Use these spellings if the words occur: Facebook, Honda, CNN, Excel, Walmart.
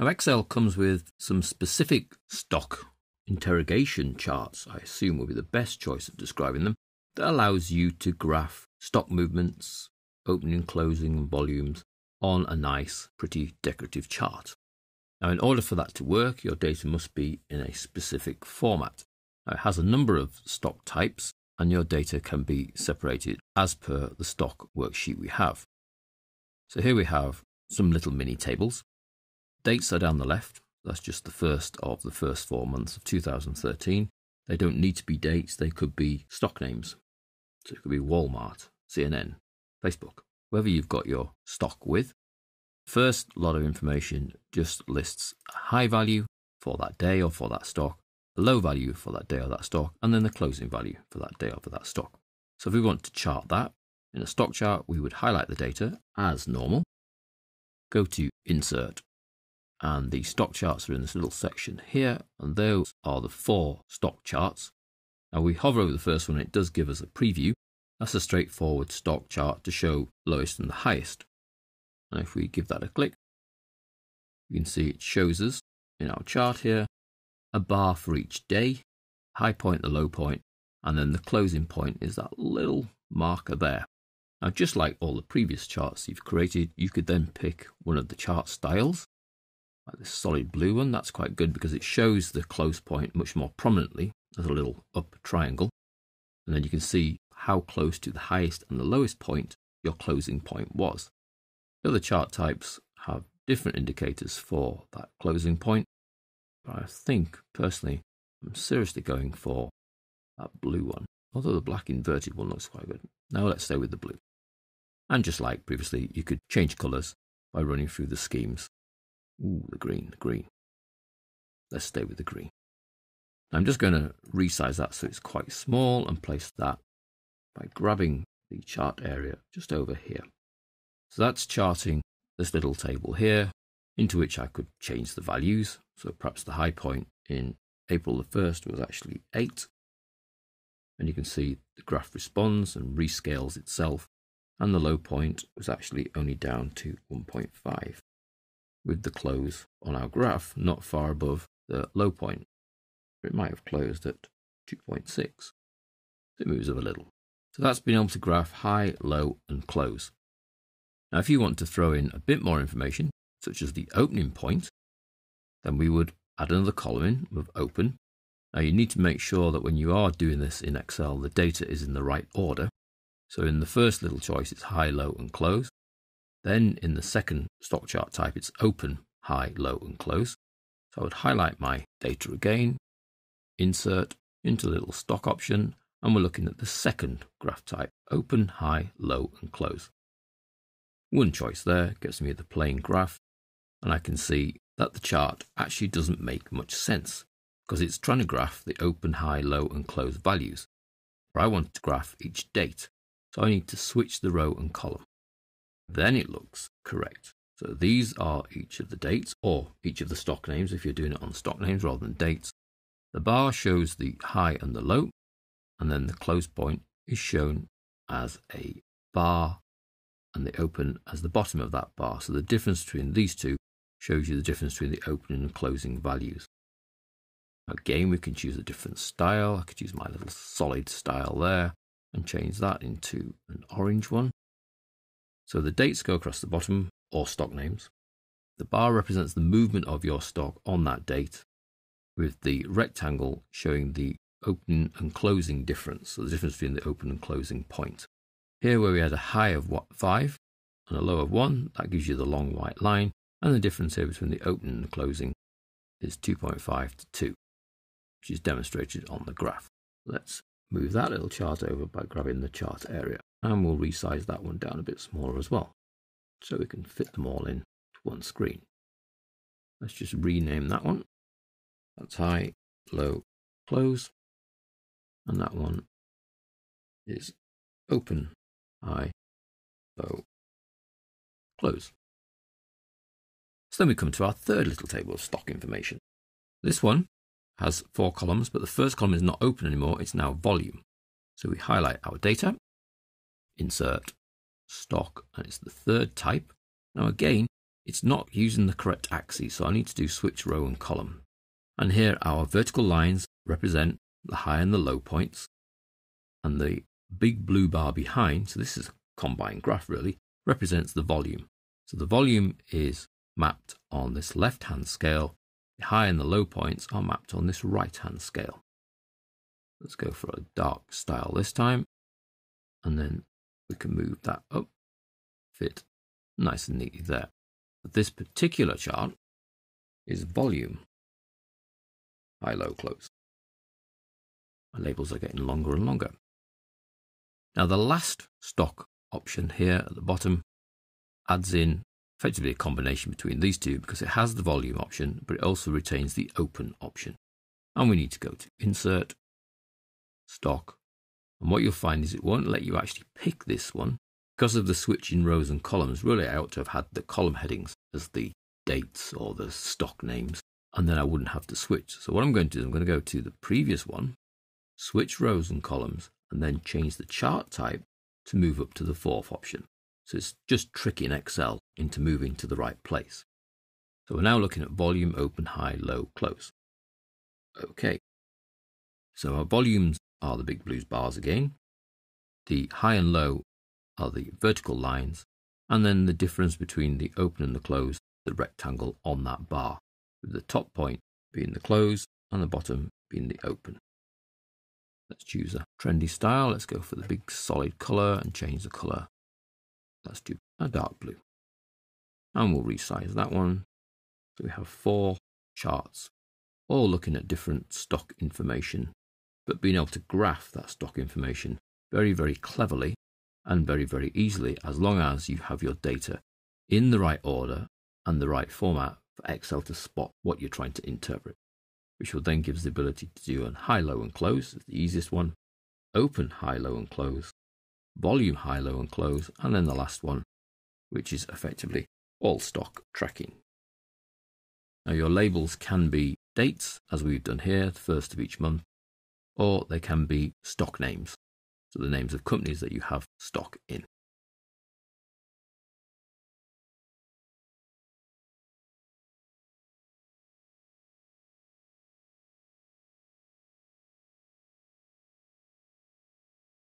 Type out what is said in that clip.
Now, Excel comes with some specific stock interrogation charts, I assume will be the best choice of describing them, that allows you to graph stock movements, opening and closing and volumes on a nice, pretty decorative chart. Now, in order for that to work, your data must be in a specific format. Now, it has a number of stock types, and your data can be separated as per the stock worksheet we have. So here we have some little mini tables. Dates are down the left. That's just the first of the first 4 months of 2013. They don't need to be dates. They could be stock names. So it could be Walmart, CNN, Facebook, whoever you've got your stock with. First lot of information just lists a high value for that day or for that stock, a low value for that day or that stock, and then the closing value for that day or for that stock. So if we want to chart that in a stock chart, we would highlight the data as normal, go to Insert, and the stock charts are in this little section here, and those are the 4 stock charts. Now we hover over the first one, it does give us a preview. That's a straightforward stock chart to show lowest and the highest. And if we give that a click, you can see it shows us in our chart here a bar for each day, high point, the low point, and then the closing point is that little marker there. Now, just like all the previous charts you've created, you could then pick one of the chart styles, like this solid blue one. That's quite good because it shows the close point much more prominently as a little up triangle. And then you can see how close to the highest and the lowest point your closing point was. The other chart types have different indicators for that closing point. But I think, personally, I'm seriously going for that blue one. Although the black inverted one looks quite good. Now let's stay with the blue. And just like previously, you could change colours by running through the schemes. Ooh, the green. Let's stay with the green. Now I'm just going to resize that so it's quite small and place that by grabbing the chart area just over here. So that's charting this little table here, into which I could change the values. So perhaps the high point in April the 1st was actually 8. And you can see the graph responds and rescales itself. And the low point was actually only down to 1.5, with the close on our graph not far above the low point. It might have closed at 2.6. It moves up a little. So that's been able to graph high, low, and close. Now, if you want to throw in a bit more information, such as the opening point, then we would add another column in with open. Now you need to make sure that when you are doing this in Excel, the data is in the right order. So in the first little choice, it's high, low, and close. Then in the second stock chart type, it's open, high, low, and close. So I would highlight my data again, insert into the little stock option, and we're looking at the second graph type, open, high, low, and close. One choice there gets me the plain graph, and I can see that the chart actually doesn't make much sense because it's trying to graph the open, high, low, and close values. But I want to graph each date, so I need to switch the row and column. Then it looks correct. So these are each of the dates, or each of the stock names if you're doing it on stock names rather than dates. The bar shows the high and the low, and then the close point is shown as a bar, and the open as the bottom of that bar. So the difference between these two shows you the difference between the opening and closing values. Again, we can choose a different style. I could use my little solid style there and change that into an orange one. So the dates go across the bottom, or stock names. The bar represents the movement of your stock on that date, with the rectangle showing the open and closing difference, so the difference between the open and closing point. Here where we had a high of 5 and a low of 1, that gives you the long white line, and the difference here between the opening and the closing is 2.5 to 2, which is demonstrated on the graph. Let's move that little chart over by grabbing the chart area, and we'll resize that one down a bit smaller as well, so we can fit them all in to one screen. Let's just rename that one. That's high, low, close, and that one is open, high, low, close. So then we come to our third little table of stock information. This one has 4 columns, but the first column is not open anymore, it's now volume. So we highlight our data, insert, stock, and it's the third type. Now again, It's not using the correct axis, so I need to do switch row and column. And here our vertical lines represent the high and the low points. And the big blue bar behind, so this is a combined graph really, represents the volume. So the volume is mapped on this left-hand scale. The high and the low points are mapped on this right-hand scale. Let's go for a dark style this time. And then we can move that up, fit nice and neatly there. But this particular chart is volume, high, low, close. My labels are getting longer and longer. Now the last stock option here at the bottom adds in effectively a combination between these two because it has the volume option, but it also retains the open option. And we need to go to Insert, Stock, and what you'll find is it won't let you actually pick this one because of the switching rows and columns. Really, I ought to have had the column headings as the dates or the stock names, and then I wouldn't have to switch. So what I'm going to do is I'm going to go to the previous one, switch rows and columns, and then change the chart type to move up to the fourth option. So it's just tricking Excel into moving to the right place. So we're now looking at volume, open, high, low, close. Okay. So our volumes are the big blue bars again. The high and low are the vertical lines. And then the difference between the open and the close, the rectangle on that bar, with the top point being the close and the bottom being the open. Let's choose a trendy style. Let's go for the big solid color and change the color. Let's do a dark blue. And we'll resize that one. So we have four charts, all looking at different stock information, but being able to graph that stock information very, very cleverly and very, very easily, as long as you have your data in the right order and the right format for Excel to spot what you're trying to interpret, which will then give us the ability to do a high, low, and close, the easiest one, open, high, low, and close, volume, high, low, and close, and then the last one, which is effectively all stock tracking. Now your labels can be dates, as we've done here, the first of each month, or they can be stock names, so the names of companies that you have stock in.